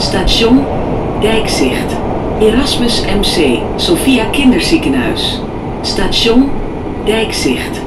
Station Dijkzigt. Erasmus MC, Sophia Kinderziekenhuis. Station Dijkzigt.